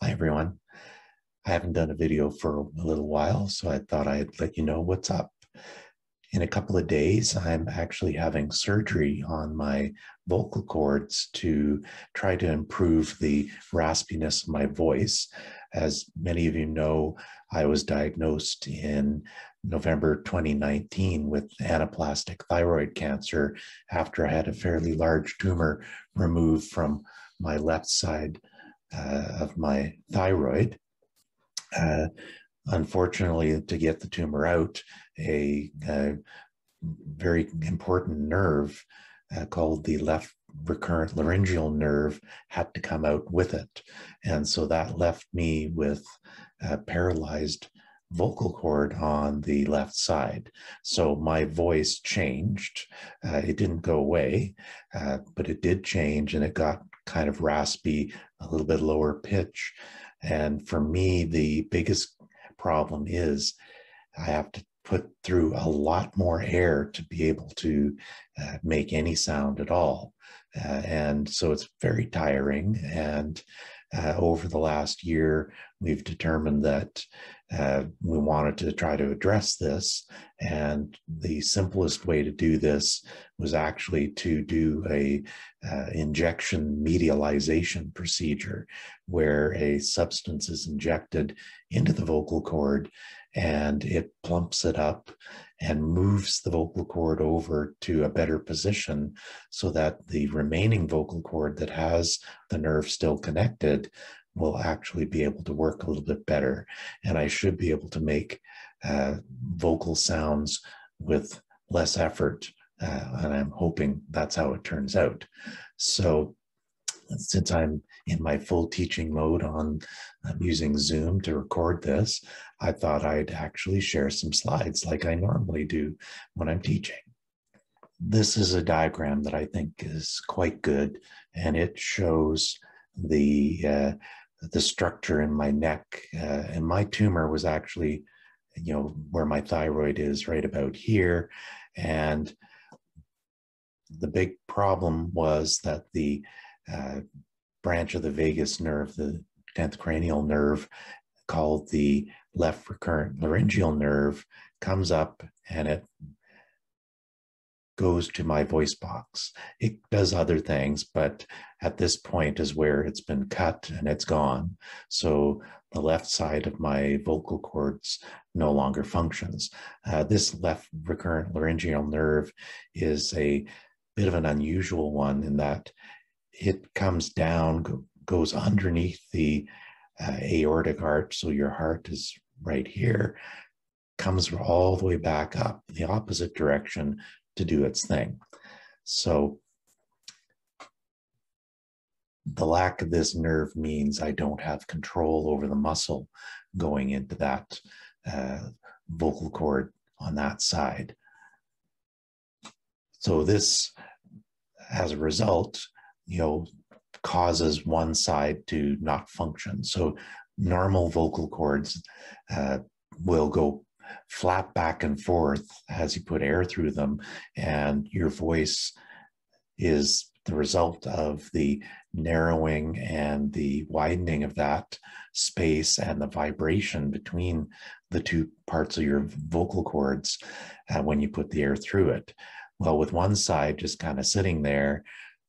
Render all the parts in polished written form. Hi everyone. I haven't done a video for a little while, so I thought I'd let you know what's up. In a couple of days, I'm actually having surgery on my vocal cords to try to improve the raspiness of my voice. As many of you know, I was diagnosed in November 2019 with anaplastic thyroid cancer after I had a fairly large tumor removed from my left side of my thyroid. Unfortunately, to get the tumor out, a very important nerve called the left recurrent laryngeal nerve had to come out with it. And so that left me with a paralyzed vocal cord on the left side. So my voice changed. It didn't go away, but it did change, and it got kind of raspy, a little bit lower pitch. And for me, the biggest problem is I have to put through a lot more air to be able to make any sound at all. And so it's very tiring. And over the last year, we've determined that we wanted to try to address this. And the simplest way to do this was actually to do a injection medialization procedure, where a substance is injected into the vocal cord and it plumps it up and moves the vocal cord over to a better position so that the remaining vocal cord that has the nerve still connected will actually be able to work a little bit better. And I should be able to make vocal sounds with less effort. And I'm hoping that's how it turns out. So since I'm in my full teaching mode I'm using Zoom to record this, I thought I'd actually share some slides like I normally do when I'm teaching. This is a diagram that I think is quite good, and it shows the structure in my neck, and my tumor was actually, you know, where my thyroid is, right about here. And the big problem was that the branch of the vagus nerve, the 10th cranial nerve, called the left recurrent laryngeal nerve, comes up and it goes to my voice box. It does other things, but at this point is where it's been cut and it's gone. So the left side of my vocal cords no longer functions. This left recurrent laryngeal nerve is a bit of an unusual one in that it comes down, goes underneath the aortic arch, so your heart is right here, comes all the way back up the opposite direction to do its thing. So the lack of this nerve means I don't have control over the muscle going into that vocal cord on that side. So this, as a result, you know, causes one side to not function. So normal vocal cords will go flap back and forth as you put air through them, and your voice is the result of the narrowing and the widening of that space and the vibration between the two parts of your vocal cords when you put the air through it. Well, with one side just kind of sitting there,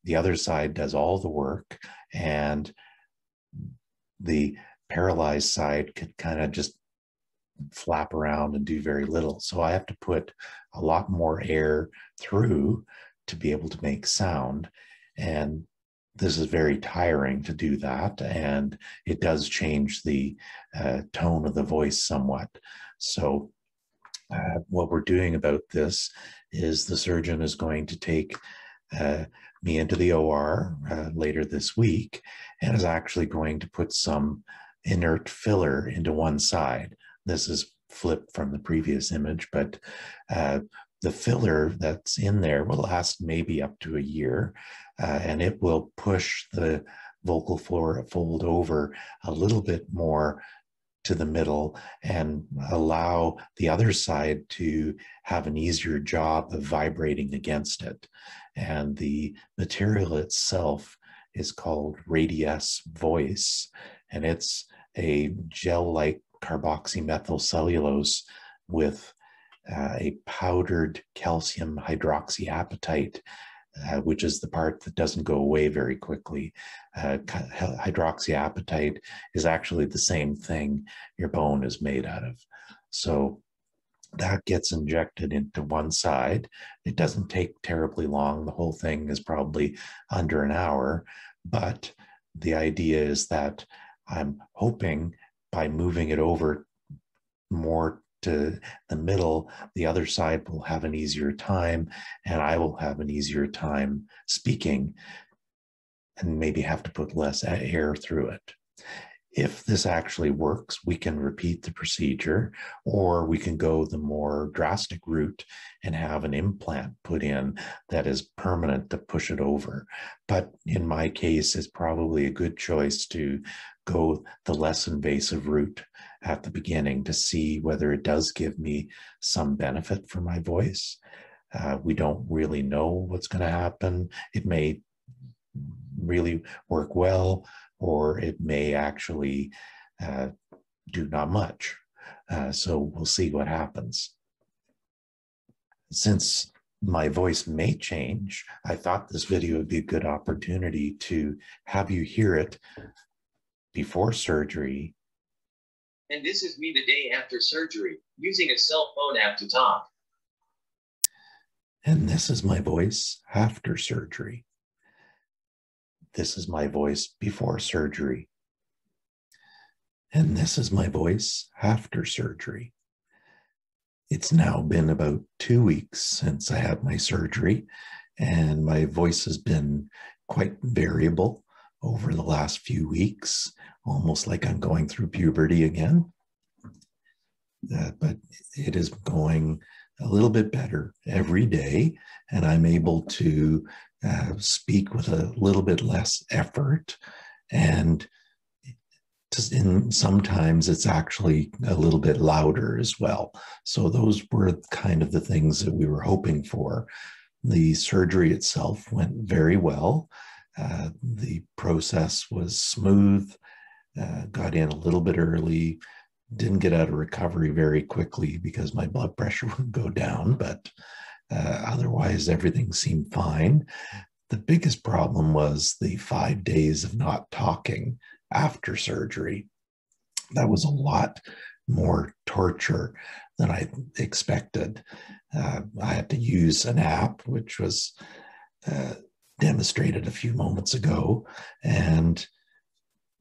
the other side does all the work, and the paralyzed side could kind of just flap around and do very little. So I have to put a lot more air through to be able to make sound. And this is very tiring to do that. And it does change the tone of the voice somewhat. So what we're doing about this is the surgeon is going to take me into the OR later this week, and is actually going to put some inert filler into one side. This is flipped from the previous image, but the filler that's in there will last maybe up to a year, and it will push the vocal fold over a little bit more to the middle and allow the other side to have an easier job of vibrating against it. And the material itself is called Radiesse Voice, and it's a gel-like carboxymethyl cellulose with a powdered calcium hydroxyapatite, which is the part that doesn't go away very quickly. Hydroxyapatite is actually the same thing your bone is made out of. So that gets injected into one side. It doesn't take terribly long. The whole thing is probably under an hour, but the idea is that I'm hoping by moving it over more to the middle, the other side will have an easier time, and I will have an easier time speaking and maybe have to put less air through it. If this actually works, we can repeat the procedure, or we can go the more drastic route and have an implant put in that is permanent to push it over. But in my case, it's probably a good choice to go the less invasive route at the beginning to see whether it does give me some benefit for my voice. We don't really know what's going to happen. It may really work well, or it may actually do not much. So we'll see what happens. Since my voice may change, I thought this video would be a good opportunity to have you hear it before surgery. And this is me the day after surgery, using a cell phone app to talk. And this is my voice after surgery. This is my voice before surgery. And this is my voice after surgery. It's now been about 2 weeks since I had my surgery, and my voice has been quite variable over the last few weeks, almost like I'm going through puberty again. But it is going a little bit better every day, and I'm able to speak with a little bit less effort, and sometimes it's actually a little bit louder as well. So those were kind of the things that we were hoping for. The surgery itself went very well. The process was smooth, got in a little bit early, didn't get out of recovery very quickly because my blood pressure would go down, but otherwise everything seemed fine. The biggest problem was the 5 days of not talking after surgery. That was a lot more torture than I expected. I had to use an app, which was demonstrated a few moments ago, and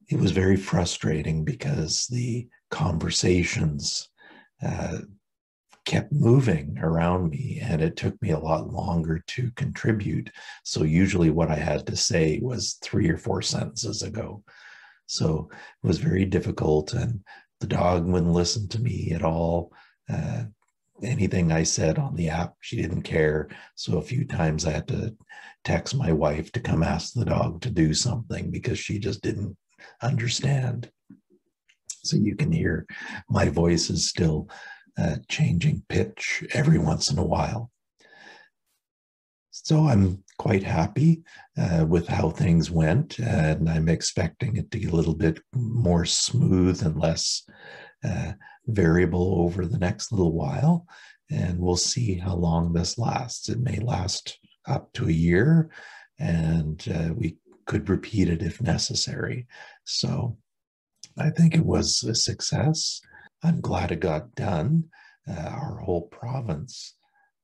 it was very frustrating because the conversations kept moving around me, and it took me a lot longer to contribute. So usually what I had to say was 3 or 4 sentences ago. So it was very difficult, and the dog wouldn't listen to me at all. Anything I said on the app, she didn't care. So a few times I had to text my wife to come ask the dog to do something because she just didn't understand. So you can hear my voice is still changing pitch every once in a while. So I'm quite happy with how things went, and I'm expecting it to get a little bit more smooth and less variable over the next little while, and we'll see how long this lasts. It may last up to a year, and we could repeat it if necessary. So I think it was a success. I'm glad it got done. Our whole province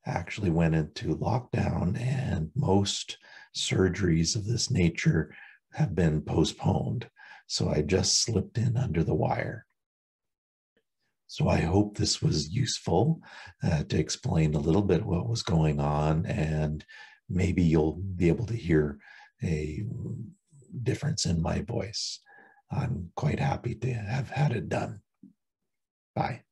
actually went into lockdown, and most surgeries of this nature have been postponed. So I just slipped in under the wire. So I hope this was useful to explain a little bit what was going on, and maybe you'll be able to hear a difference in my voice. I'm quite happy to have had it done. Bye.